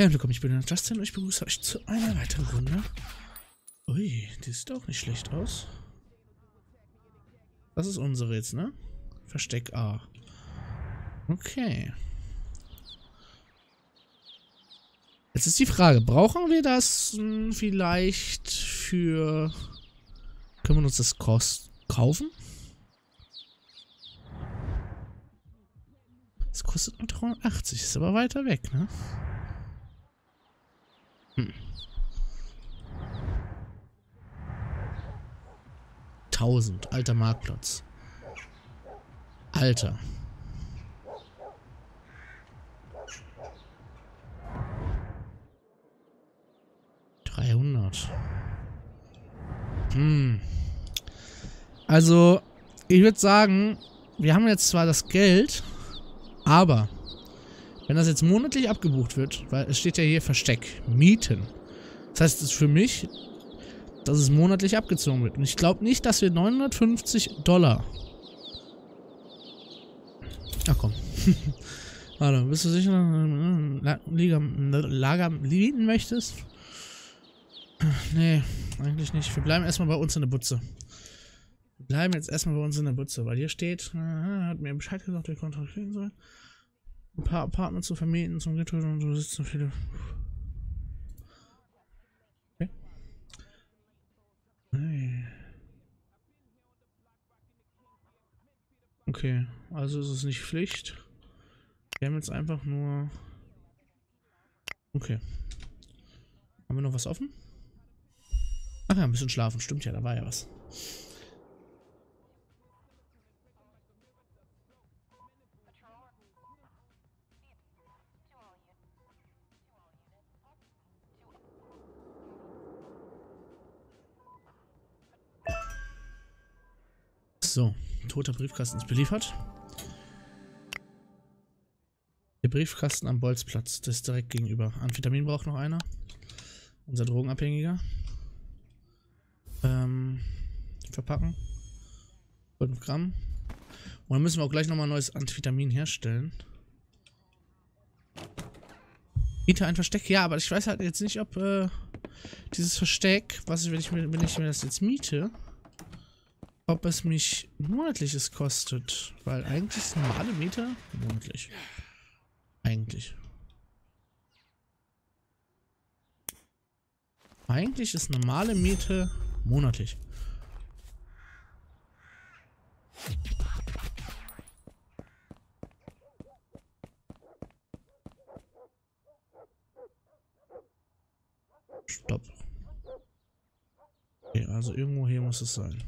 Hey, willkommen, ich bin Justin und ich begrüße euch zu einer weiteren Runde. Ui, die sieht auch nicht schlecht aus. Das ist unsere jetzt, ne? Versteck A. Okay. Jetzt ist die Frage, brauchen wir das vielleicht für... Können wir uns das kaufen? Das kostet nur 380, ist aber weiter weg, ne? Hm. 1000, alter Marktplatz. Alter. Hm. Also, ich würde sagen, wir haben jetzt zwar das Geld, aber wenn das jetzt monatlich abgebucht wird, weil es steht ja hier Versteck, Mieten. Das heißt, es ist für mich, dass es monatlich abgezogen wird. Und ich glaube nicht, dass wir $950... Ach komm. Warte, bist du sicher, dass du Lager mieten möchtest? Nee, eigentlich nicht. Wir bleiben erstmal bei uns in der Butze. Wir bleiben jetzt erstmal bei uns in der Butze, weil hier steht, hat mir Bescheid gesagt, wir kontaktieren sollen. Ein paar Apartments zu vermieten zum Getröte und so sitzen viele. Okay. Nee. Okay, also ist es nicht Pflicht. Wir haben jetzt einfach nur... Okay. Haben wir noch was offen? Ach ja, ein bisschen schlafen. Stimmt ja, da war ja was. So, toter Briefkasten ist beliefert. Der Briefkasten am Bolzplatz, das ist direkt gegenüber. Amphetamin braucht noch einer. Unser Drogenabhängiger. Verpacken. 5 Gramm. Und dann müssen wir auch gleich nochmal ein neues Amphetamin herstellen. Miete ein Versteck? Ja, aber ich weiß halt jetzt nicht, ob dieses Versteck, wenn ich mir das jetzt miete, ob es mich monatliches kostet. Weil eigentlich ist eine normale Miete monatlich. Eigentlich ist normale Miete monatlich. Stopp. Okay, also irgendwo hier muss es sein.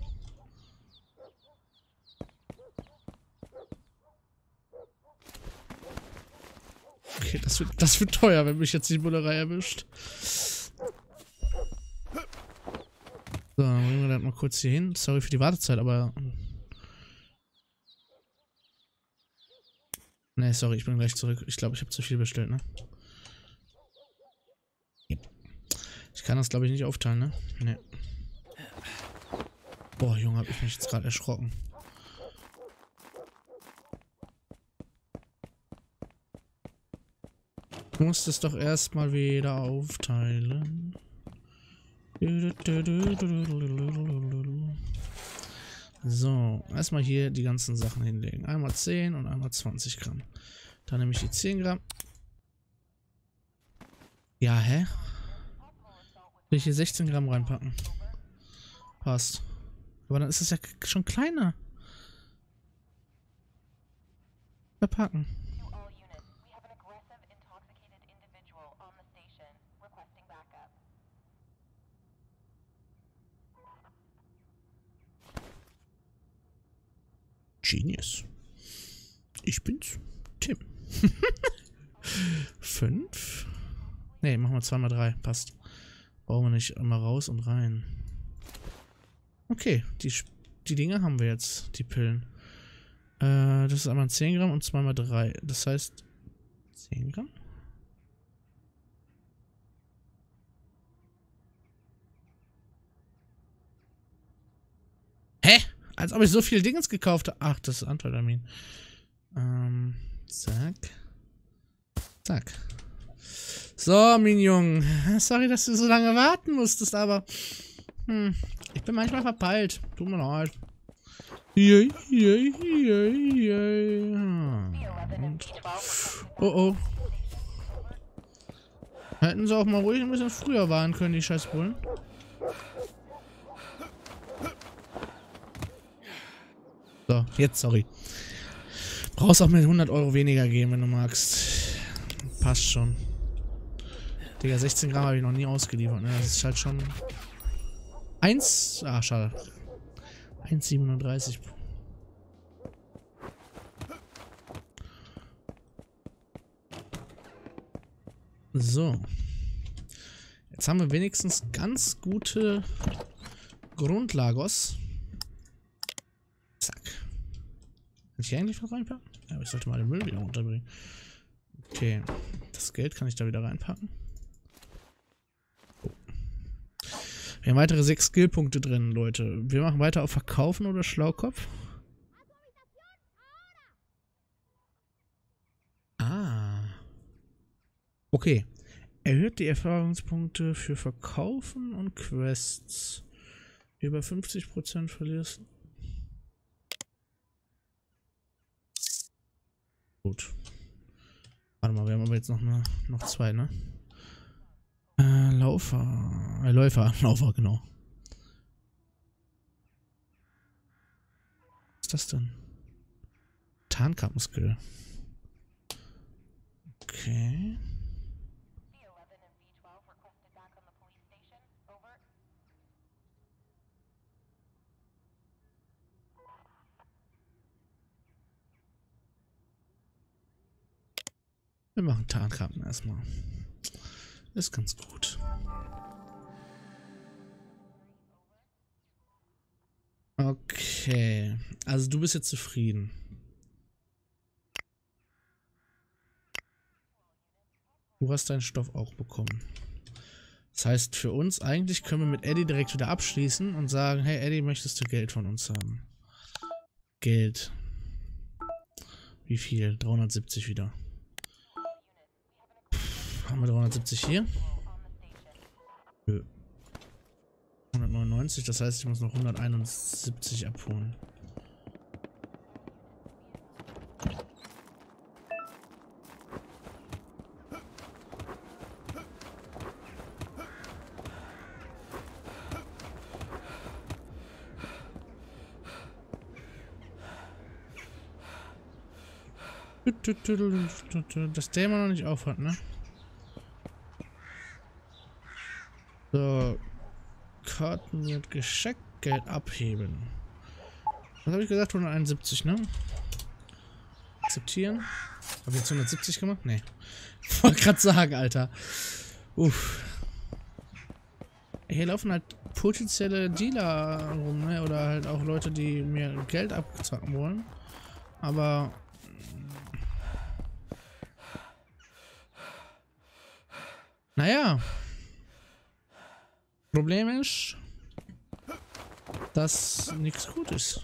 Okay, das wird teuer, wenn mich jetzt die Bullerei erwischt. So, dann bringen wir das mal kurz hier hin. Sorry für die Wartezeit, aber... Ne, sorry, ich bin gleich zurück. Ich glaube, ich habe zu viel bestellt, ne? Ich kann das, glaube ich, nicht aufteilen, ne? Ne. Boah, Junge, habe ich mich jetzt gerade erschrocken. Ich muss das doch erstmal wieder aufteilen. So, erstmal hier die ganzen Sachen hinlegen. Einmal 10 und einmal 20 Gramm. Dann nehme ich die 10 Gramm. Ja, hä? Will ich hier 16 Gramm reinpacken? Passt. Aber dann ist es ja schon kleiner. Verpacken. Genius. Ich bin's. Tim. 5. Ne, machen wir 2 mal 3. Passt. Brauchen wir nicht immer raus und rein. Okay, die Dinge haben wir jetzt, die Pillen. Das ist einmal 10 Gramm und 2 mal 3. Das heißt 10 Gramm? Als ob ich so viel Dingens gekauft habe. Ach, das ist Amphetamin. Zack. Zack. So, Minion. Sorry, dass du so lange warten musstest, aber... ich bin manchmal verpeilt. Tut mir leid. Und, oh oh. Hätten sie auch mal ruhig ein bisschen früher warnen können, die Scheißbullen. So, jetzt, sorry. Brauchst auch mit 100 Euro weniger geben, wenn du magst. Passt schon. Digga, 16 Gramm habe ich noch nie ausgeliefert, ne? Das ist halt schon... 1... Ah, schade. 1,37. So. Jetzt haben wir wenigstens ganz gute Grundlagos. Zack. Kann ich hier eigentlich was reinpacken? Ja, aber ich sollte mal den Müll wieder runterbringen. Okay. Das Geld kann ich da wieder reinpacken. Wir haben weitere 6 Skillpunkte drin, Leute. Wir machen weiter auf Verkaufen oder Schlaukopf. Ah. Okay. Erhöht die Erfahrungspunkte für Verkaufen und Quests. Über 50% verlierst. Gut. Warte mal, wir haben aber jetzt noch 2, ne? Läufer, genau. Was ist das denn? Tarnkappen-Skill. Okay. Wir machen Tarnkappen erstmal. Ist ganz gut. Okay. Also du bist jetzt zufrieden. Du hast deinen Stoff auch bekommen. Das heißt, für uns eigentlich können wir mit Eddie direkt wieder abschließen und sagen, hey Eddie, möchtest du Geld von uns haben? Geld. Wie viel? 370 wieder. Haben wir 370 hier? Nö. 199, das heißt, ich muss noch 171 abholen. Dass der immer noch nicht aufhört, ne? So, Karten wird gescheckt, Geld abheben. Was habe ich gesagt? 171, ne? Akzeptieren. Habe ich jetzt 170 gemacht? Ne. Wollte gerade sagen, Alter. Uff. Hier laufen halt potenzielle Dealer rum, ne? Oder halt auch Leute, die mir Geld abzocken wollen. Aber... Naja. Problem ist, dass nichts gut ist.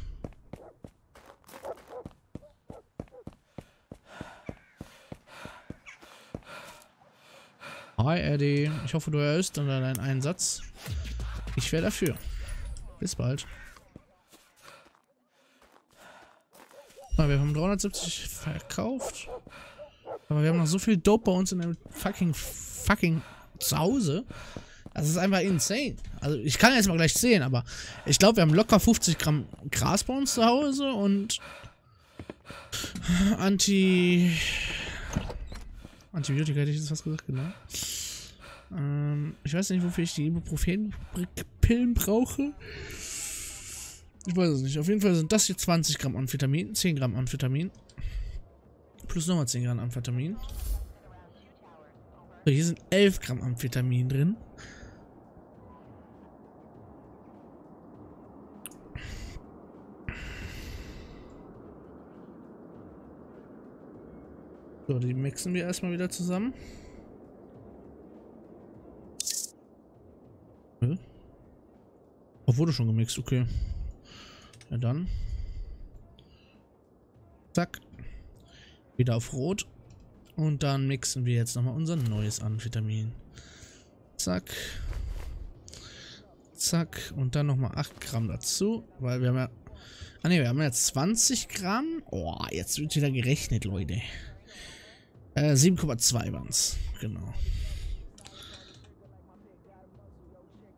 Hi Eddie, ich hoffe du hörst unter deinen Einsatz. Ich wäre dafür. Bis bald. Na, wir haben 370 verkauft. Aber wir haben noch so viel Dope bei uns in einem fucking Zuhause. Das ist einfach insane. Also ich kann jetzt mal gleich sehen, aber ich glaube, wir haben locker 50 Gramm Gras bei uns zu Hause und Antibiotika hätte ich jetzt fast gesagt, genau. Ich weiß nicht, wofür ich die Ibuprofen-Pillen brauche. Ich weiß es nicht. Auf jeden Fall sind das hier 20 Gramm Amphetamin, 10 Gramm Amphetamin. Plus nochmal 10 Gramm Amphetamin. So, hier sind 11 Gramm Amphetamin drin. So, die mixen wir erstmal wieder zusammen. Okay. Oh, wurde schon gemixt, okay. Ja, dann. Zack. Wieder auf Rot. Und dann mixen wir jetzt nochmal unser neues Amphetamin. Zack. Zack. Und dann nochmal 8 Gramm dazu. Weil wir haben ja... Ah ne, wir haben jetzt 20 Gramm. Oh, jetzt wird wieder gerechnet, Leute. 7,2 waren es. Genau.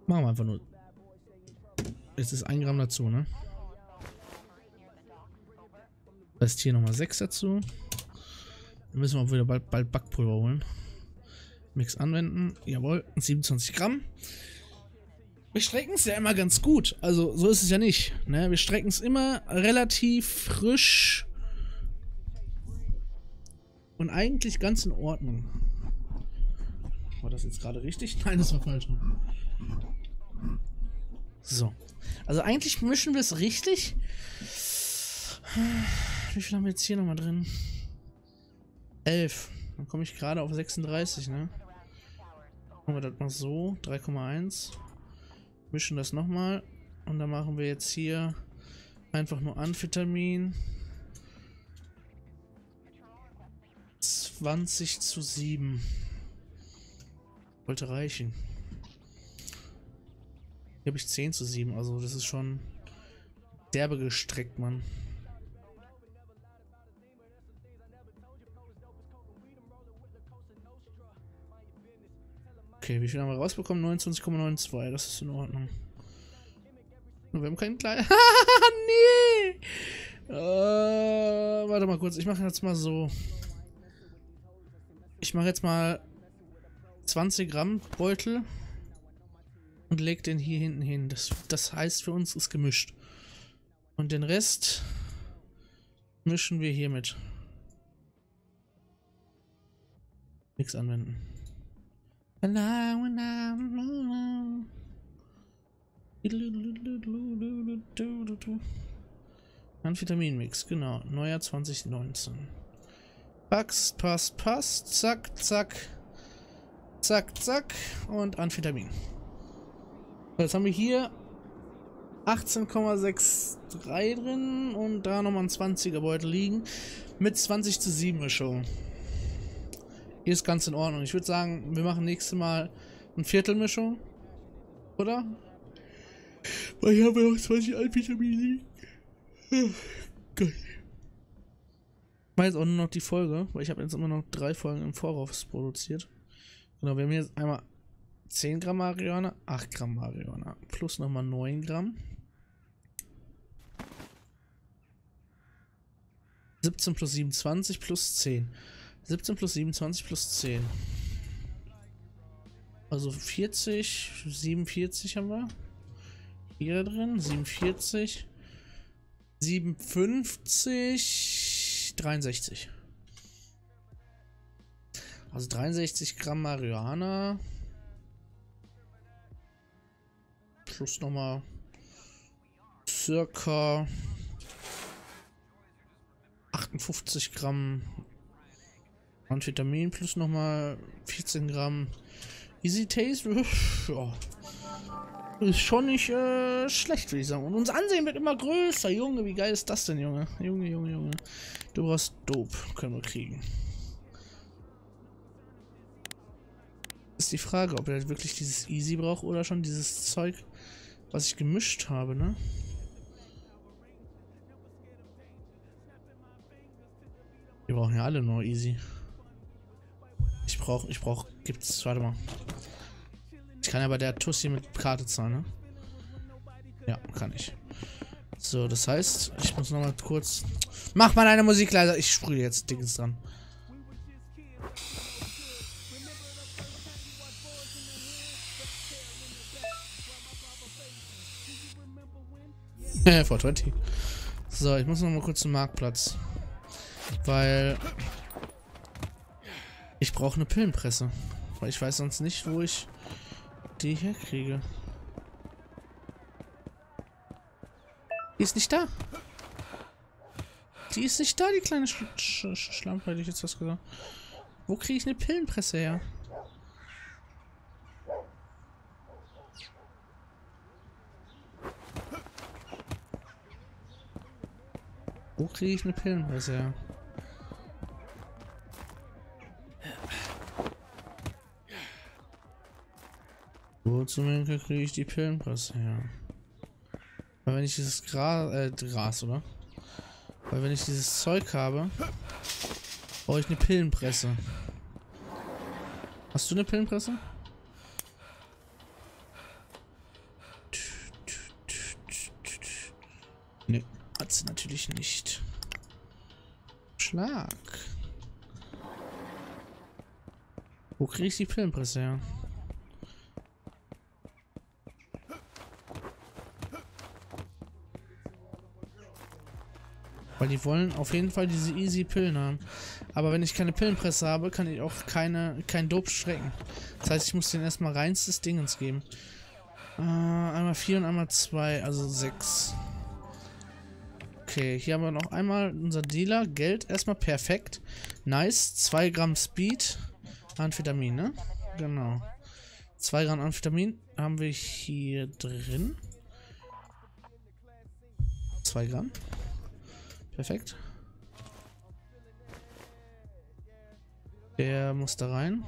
Machen wir einfach nur... Jetzt ist 1 Gramm dazu, ne? Das ist hier nochmal 6 dazu. Dann müssen wir auch wieder bald Backpulver holen. Mix anwenden. Jawohl, 27 Gramm. Wir strecken es ja immer ganz gut. Also so ist es ja nicht. Ne? Wir strecken es immer relativ frisch. Und eigentlich ganz in Ordnung. War das jetzt gerade richtig? Nein, das war falsch. So. Also eigentlich mischen wir es richtig. Wie viel haben wir jetzt hier nochmal drin? 11. Dann komme ich gerade auf 36, ne? Machen wir das mal so. 3,1. Mischen das nochmal. Und dann machen wir jetzt hier einfach nur Amphetamin. 20 zu 7. Wollte reichen. Hier habe ich 10 zu 7. Also das ist schon derbe gestreckt, Mann. Okay, wie viel haben wir rausbekommen? 29,92, das ist in Ordnung. Wir haben keinen kleinen... nee! Warte mal kurz, ich mache jetzt mal so... Ich mache jetzt mal 20 Gramm Beutel und lege den hier hinten hin. Das heißt, für uns ist gemischt. Und den Rest mischen wir hier mit. Nix anwenden. Amphetaminmix, genau. Neujahr 2019. Passt. Zack. Und Amphetamin. So, jetzt haben wir hier 18,63 drin und da nochmal ein 20er Beutel liegen. Mit 20 zu 7 Mischung. Hier ist ganz in Ordnung. Ich würde sagen, wir machen nächstes Mal eine Viertelmischung. Oder? Weil hier haben wir noch 20 Amphetamin. Geil. Ich mache jetzt auch nur noch die Folge, weil ich habe jetzt immer noch 3 Folgen im Voraus produziert. Genau, wir haben jetzt einmal 10 Gramm Marihuana, 8 Gramm Marihuana, plus nochmal 9 Gramm. 17 plus 27 plus 10. 17 plus 27 plus 10. Also 40, 47 haben wir. Hier drin, 47, 57, 63. Also 63 Gramm Marihuana. Plus nochmal circa 58 Gramm Amphetamin plus nochmal 14 Gramm Easy Taste. Ja. Ist schon nicht schlecht, würde ich sagen. Und unser Ansehen wird immer größer. Junge, wie geil ist das denn, Junge? Junge. Du brauchst Dope. Können wir kriegen. Ist die Frage, ob er wirklich dieses Easy braucht oder schon dieses Zeug, was ich gemischt habe, ne? Wir brauchen ja alle nur Easy. Ich brauch, gibt's, warte mal. Ich kann ja bei der Tussi mit Karte zahlen, ne? Ja, kann ich. So, das heißt, ich muss nochmal kurz... Mach mal eine Musik leiser, ich sprühe jetzt Dings dran. Vor 20. So, ich muss nochmal kurz zum Marktplatz. Weil ich brauche eine Pillenpresse. Weil ich weiß sonst nicht, wo ich die herkriege. Die ist nicht da. Die ist nicht da, die kleine Schlampe, hätte ich jetzt was gesagt. Wo kriege ich eine Pillenpresse her? Wo kriege ich eine Pillenpresse her? Wo zum Henker kriege ich die Pillenpresse her? Weil wenn ich dieses Weil wenn ich dieses Zeug habe, brauche ich eine Pillenpresse. Hast du eine Pillenpresse? Ne, hat sie natürlich nicht. Schlag. Wo kriege ich die Pillenpresse her? Weil die wollen auf jeden Fall diese easy Pillen haben. Aber wenn ich keine Pillenpresse habe, kann ich auch kein Dope strecken. Das heißt, ich muss denen erstmal reinstes Dingens geben. Einmal 4 und einmal 2, also 6. Okay, hier haben wir noch einmal unser Dealer. Geld erstmal perfekt. Nice. 2 Gramm Speed. Amphetamin, ne? Genau. 2 Gramm Amphetamin haben wir hier drin. 2 Gramm. Perfekt. Der muss da rein.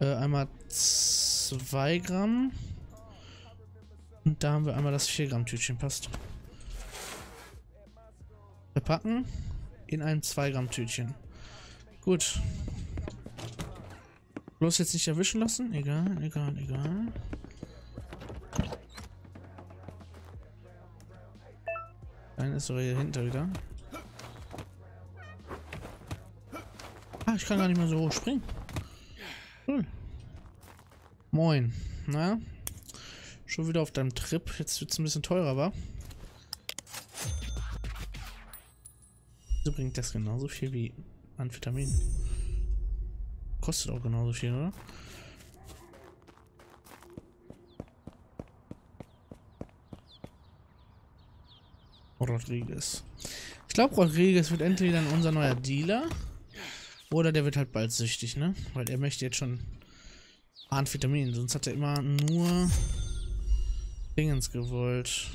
Einmal 2 Gramm. Und da haben wir einmal das 4 Gramm Tütchen. Passt. Verpacken in einem 2 Gramm Tütchen. Gut. Bloß jetzt nicht erwischen lassen. Egal, egal, egal. Einer ist doch hier hinter wieder. Ah, ich kann gar nicht mehr so hoch springen. Cool. Moin. Na? Schon wieder auf deinem Trip. Jetzt wird es ein bisschen teurer, wa? Wieso bringt das genauso viel wie Amphetamin? Kostet auch genauso viel, oder? Rodriguez. Ich glaube, Rodriguez wird entweder dann unser neuer Dealer oder der wird halt bald süchtig, ne? Weil er möchte jetzt schon Amphetamin, sonst hat er immer nur Dingens gewollt.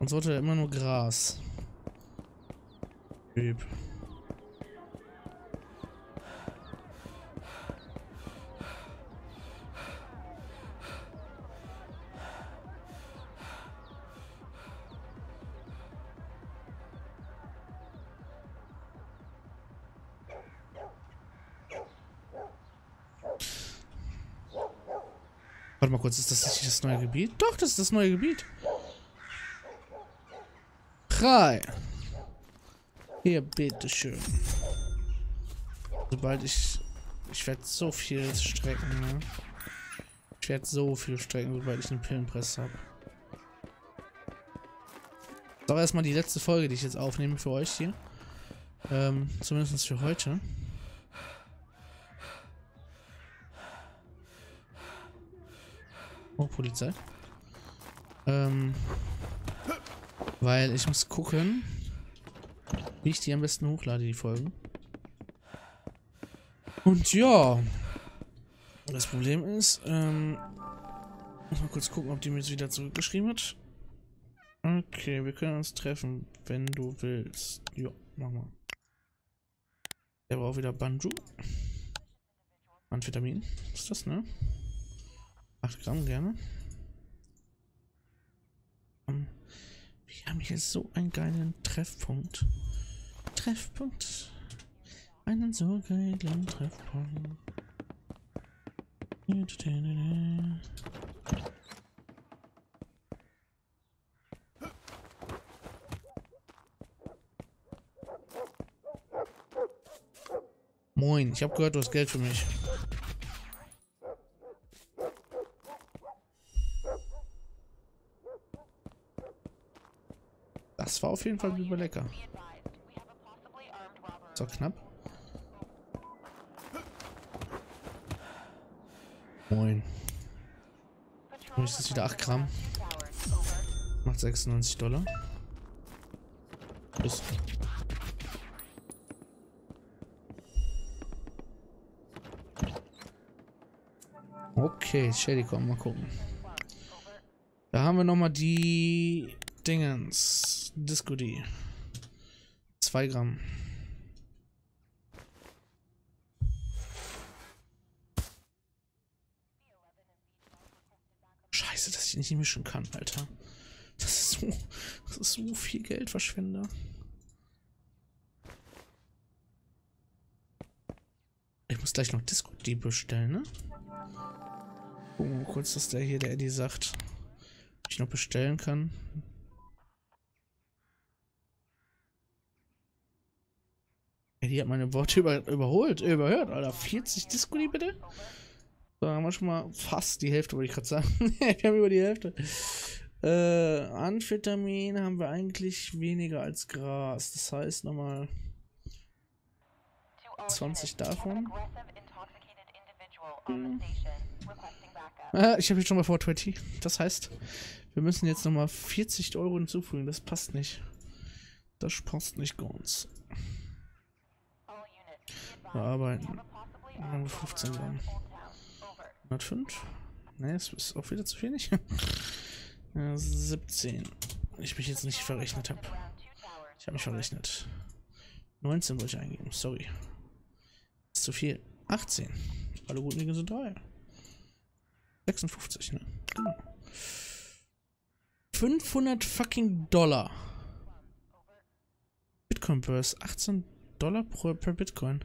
Und so hatte er immer nur Gras. Typ. Warte mal kurz, ist das nicht das neue Gebiet? Doch, das ist das neue Gebiet. Drei. Hier, bitteschön. Sobald ich werde so viel strecken, ne? Ich werde so viel strecken, sobald ich eine Pillenpresse habe. Das ist auch erstmal die letzte Folge, die ich jetzt aufnehme für euch hier. Zumindest für heute. Oh, Polizei. Weil ich muss gucken, wie ich die am besten hochlade, die Folgen. Und ja, das Problem ist, muss mal kurz gucken, ob die mir jetzt wieder zurückgeschrieben hat. Okay, wir können uns treffen, wenn du willst. Ja, mach mal. Der braucht wieder Banjo. Amphetamin ist das, ne? 8 Gramm gerne. Wir haben hier so einen geilen Treffpunkt. Einen so geilen Treffpunkt. Moin, ich habe gehört, du hast Geld für mich. Das war auf jeden Fall super lecker. So knapp. Moin. Und ist das wieder 8 Gramm. Macht $96. Tschüss. Okay, Shady, komm, mal gucken. Da haben wir nochmal die Dingens. Disco D. 2 Gramm. Scheiße, dass ich nicht mischen kann, Alter. Das ist so viel Geldverschwender. Ich muss gleich noch Disco-D bestellen, ne? Gucken wir mal kurz, dass der Eddie sagt, ob ich noch bestellen kann. Eddie hat meine Worte überhört, Alter. 40 Disco-D bitte? So, haben wir schon mal fast die Hälfte, wollte ich gerade sagen. Wir haben über die Hälfte. Amphetamin haben wir eigentlich weniger als Gras. Das heißt nochmal 20 davon. Ich habe jetzt schon mal 420. Das heißt, wir müssen jetzt nochmal 40 Euro hinzufügen. Das passt nicht. Das passt nicht ganz. Wir arbeiten. 15 Gramm. 105. Ne, es ist auch wieder zu wenig. 17. Ich mich jetzt nicht verrechnet habe. Ich habe mich verrechnet. 19 wollte ich eingeben, sorry. Ist zu viel. 18. Alle guten Dinge sind 3. 56, ne? Genau. 500 fucking Dollar. Bitcoin Börse. 18 Dollar per Bitcoin.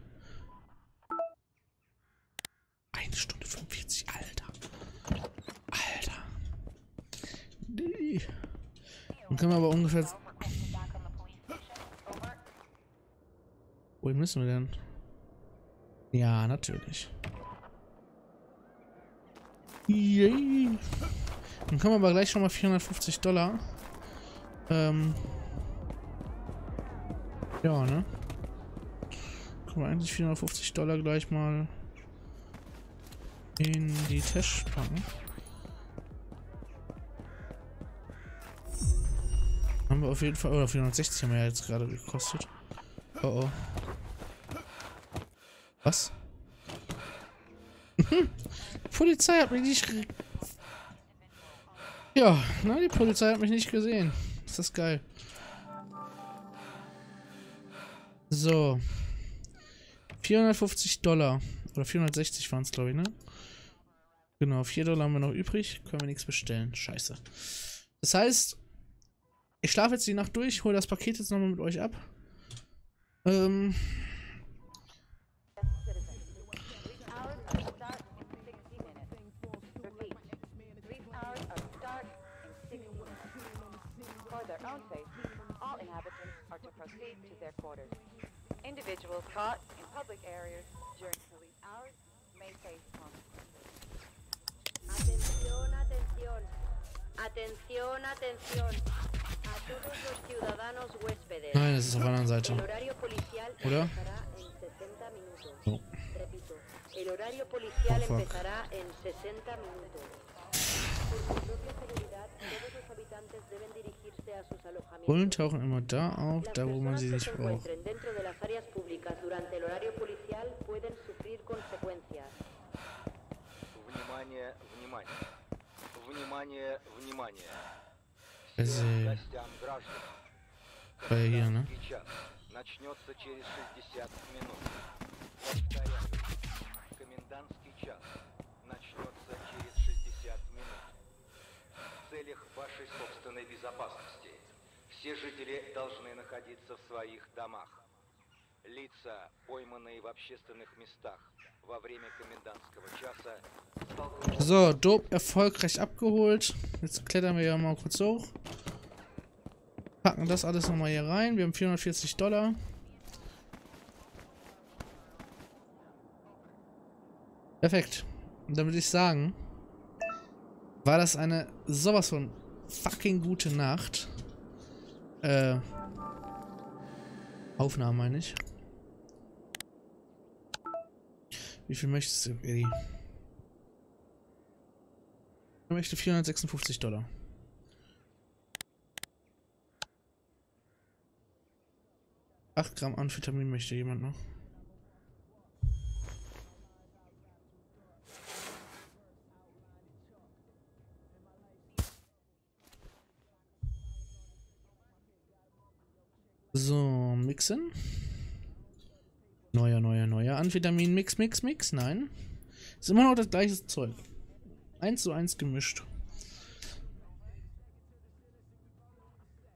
1 Stunde 45, Alter. Alter. Nee. Dann können wir aber ungefähr... Wohin müssen wir denn? Ja, natürlich. Yay. Dann können wir aber gleich schon mal 450 Dollar. Ja, ne? Können wir eigentlich 450 Dollar gleich mal in die Tasche packen. Haben wir auf jeden Fall, oder 460 haben wir ja jetzt gerade gekostet. Oh oh. Was? Polizei hat mich nicht Ja, na, die Polizei hat mich nicht gesehen. Ist das geil. So. 450 Dollar. Oder 460 waren es, glaube ich, ne? Genau, 4 Dollar haben wir noch übrig. Können wir nichts bestellen. Scheiße. Das heißt, ich schlafe jetzt die Nacht durch, hole das Paket jetzt nochmal mit euch ab. Nein, das ist auf der anderen Seite. Oder? Oh. Oh, fuck. Bullen tauchen immer da auf, da wo man sie nicht braucht. Also, bei hier, ne? Вашей собственной безопасности. Все жители должны находиться в своих домах. Лица, пойманные в общественных местах во время комендантского часа. So, Dope erfolgreich abgeholt. Jetzt klettern wir ja mal kurz hoch. Packen das alles nochmal hier rein. Wir haben 440 Dollar. Perfekt. Und dann würde ich sagen, war das eine sowas von fucking gute Nacht. Aufnahmen meine ich. Wie viel möchtest du, Eddie? Ich möchte 456 Dollar. Acht Gramm Amphetamin möchte jemand noch. So, Mixen. Neuer. Amphetamin, Mix. Nein. Ist immer noch das gleiche Zeug. 1:1 gemischt.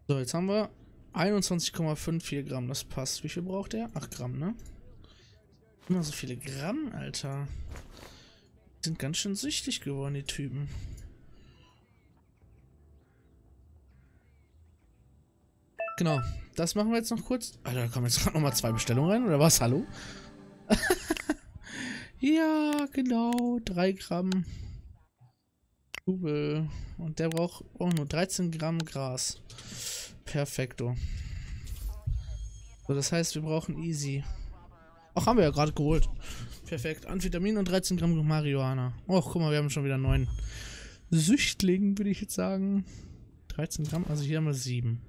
So, jetzt haben wir 21,54 Gramm. Das passt. Wie viel braucht er? 8 Gramm, ne? Immer so viele Gramm, Alter. Die sind ganz schön süchtig geworden, die Typen. Genau, das machen wir jetzt noch kurz. Alter, da kommen jetzt gerade nochmal 2 Bestellungen rein, oder was? Hallo? Ja, genau. 3 Gramm Kugel. Und der braucht auch nur 13 Gramm Gras. Perfekto. So, das heißt, wir brauchen Easy. Ach, haben wir ja gerade geholt. Perfekt. Amphetamin und 13 Gramm Marihuana. Och, guck mal, wir haben schon wieder 9 Süchtlingen, würde ich jetzt sagen. 13 Gramm, also hier haben wir 7.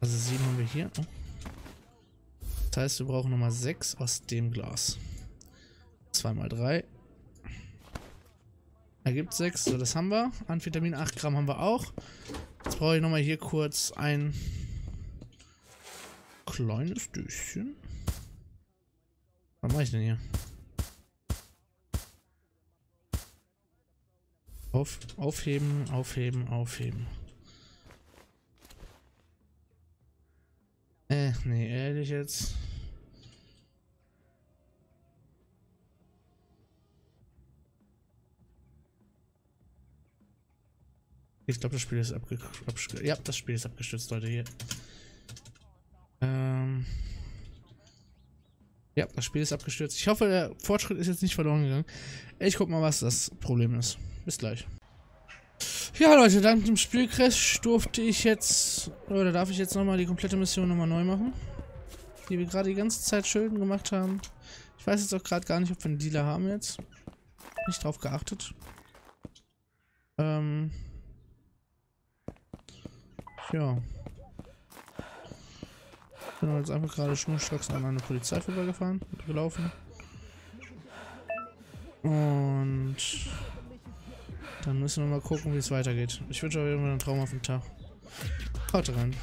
Also 7 haben wir hier. Das heißt, wir brauchen nochmal 6 aus dem Glas. 2 mal 3 ergibt 6. So, das haben wir. Amphetamin 8 Gramm haben wir auch. Jetzt brauche ich nochmal hier kurz ein kleines Döschen. Was mache ich denn hier? Aufheben. Nee, ehrlich jetzt. Ich glaube, das Spiel ist abgestürzt. Ja, das Spiel ist abgestürzt, Leute, hier. Ja, das Spiel ist abgestürzt. Ich hoffe, der Fortschritt ist jetzt nicht verloren gegangen. Ich guck mal, was das Problem ist. Bis gleich. Ja, Leute, dank dem Spielcrash durfte ich jetzt, oder darf ich jetzt nochmal die komplette Mission nochmal neu machen. Die wir gerade die ganze Zeit schön gemacht haben. Ich weiß jetzt auch gerade gar nicht, ob wir einen Dealer haben jetzt. Nicht drauf geachtet. Ja. Ich bin jetzt einfach gerade schnurstracks an eine Polizei vorbeigefahren, gelaufen. Und dann müssen wir mal gucken, wie es weitergeht. Ich wünsche euch immer einen traumhaften Tag. Haut rein.